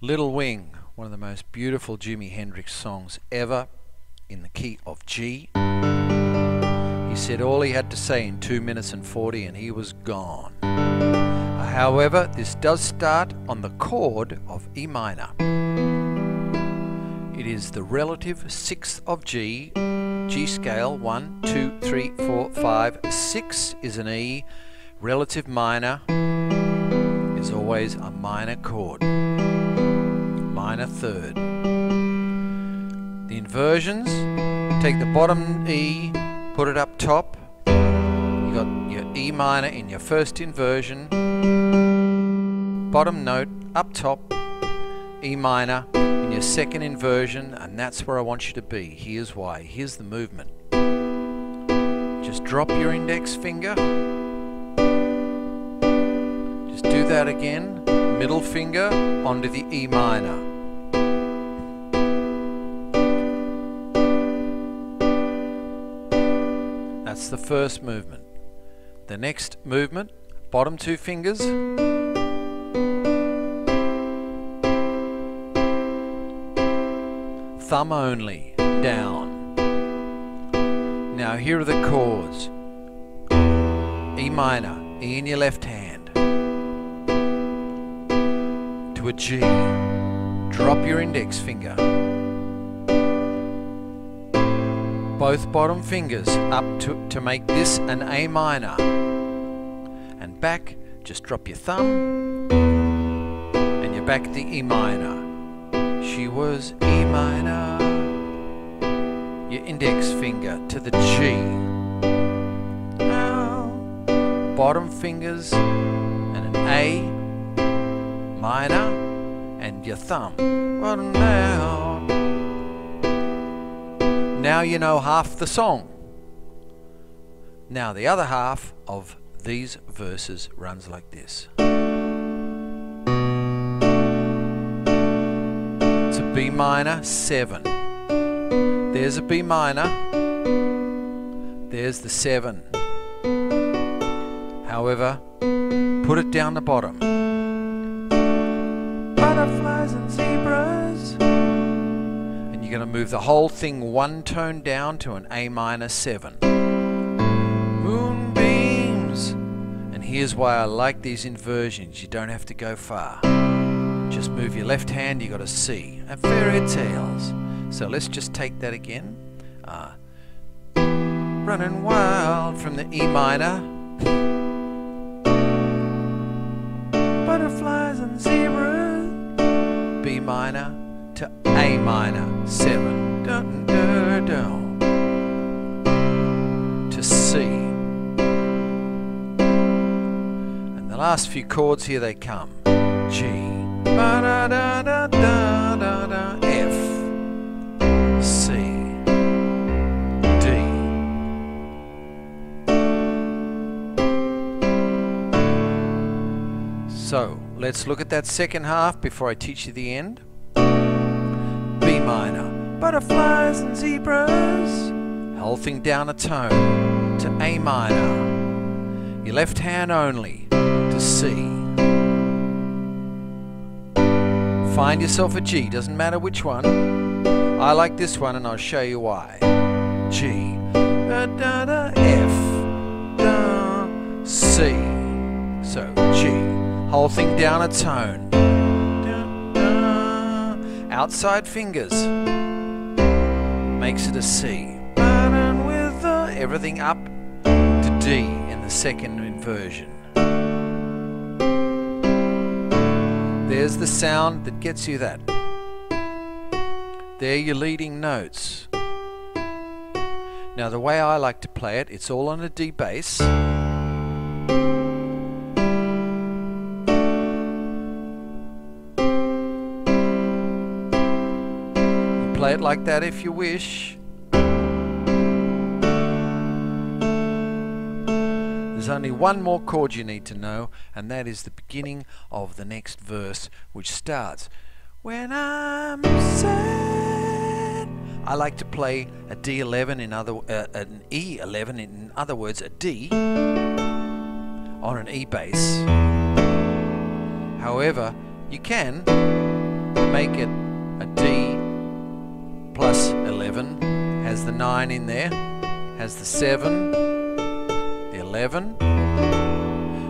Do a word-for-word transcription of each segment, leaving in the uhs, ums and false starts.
Little Wing, one of the most beautiful Jimi Hendrix songs ever, in the key of G. He said all he had to say in two minutes and forty and he was gone. However, this does start on the chord of E minor. It is the relative sixth of G, G scale, one, two, three, four, five, six is an E, relative minor is always a minor chord, minor third. The inversions, take the bottom E, put it up top, you got your E minor in your first inversion, bottom note, up top, E minor, in your second inversion, and that's where I want you to be. Here's why, here's the movement. Just drop your index finger, just do that again, middle finger onto the E minor. That's the first movement. The next movement, bottom two fingers, thumb only, down. Now here are the chords. E minor, E in your left hand, to a G, drop your index finger, both bottom fingers up to, to make this an A minor, and back, just drop your thumb and you're back to E minor. She was E minor, your index finger to the G, now bottom fingers and an A minor and your thumb. Now you know half the song. Now the other half of these verses runs like this. It's a B minor seven. There's a B minor. There's the seven. However, put it down the bottom. Butterflies and zebras. You're going to move the whole thing one tone down to an A minor seven. Moonbeams. And here's why I like these inversions. You don't have to go far. Just move your left hand, you got a C. And fairy tales. So let's just take that again. Uh, running wild from the E minor. Butterflies and zebras. B minor to A minor seven, dun, dun, dun, dun, to C, and the last few chords here they come: G, ba, da, da, da, da, da, da, F, C, D. So let's look at that second half before I teach you the end. Minor, butterflies and zebras, whole thing down a tone to A minor, your left hand only to C, find yourself a G, doesn't matter which one. I like this one and I'll show you why. G, da, da, da, F, da, C, so G, whole thing down a tone, outside fingers makes it a C, with the everything up to D in the second inversion. There's the sound that gets you that. They're your leading notes. Now the way I like to play it, it's all on a D bass. Play it like that if you wish. There's only one more chord you need to know, and that is the beginning of the next verse, which starts when I'm sad. I like to play a D eleven, in other uh, an E eleven, in other words, a D on an E bass. However, you can make it a D plus eleven. Has the nine in there, has the seven, the eleven.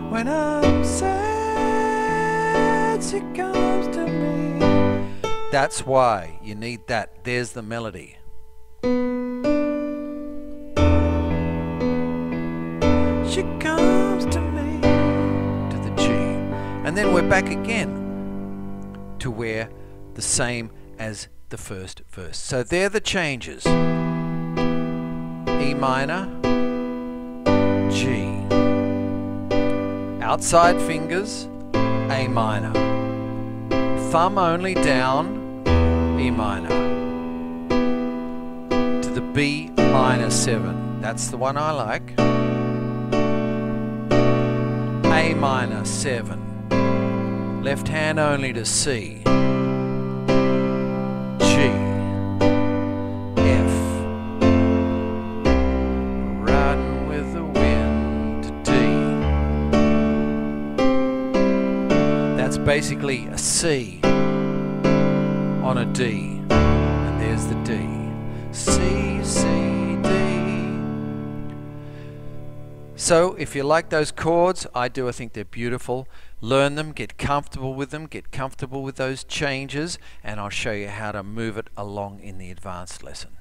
When I'm sad, she comes to me. That's why you need that. There's the melody. She comes to me, to the G, and then we're back again to where the same as the first verse. So they're the changes: E minor, G, outside fingers, A minor, thumb only down, E minor, to the B minor seven. That's the one I like. A minor seven, left hand only to C, G, F, riding with the wind to D. That's basically a C on a D, and there's the D. C, C. So if you like those chords, I do, I think they're beautiful. Learn them, get comfortable with them, get comfortable with those changes, and I'll show you how to move it along in the advanced lesson.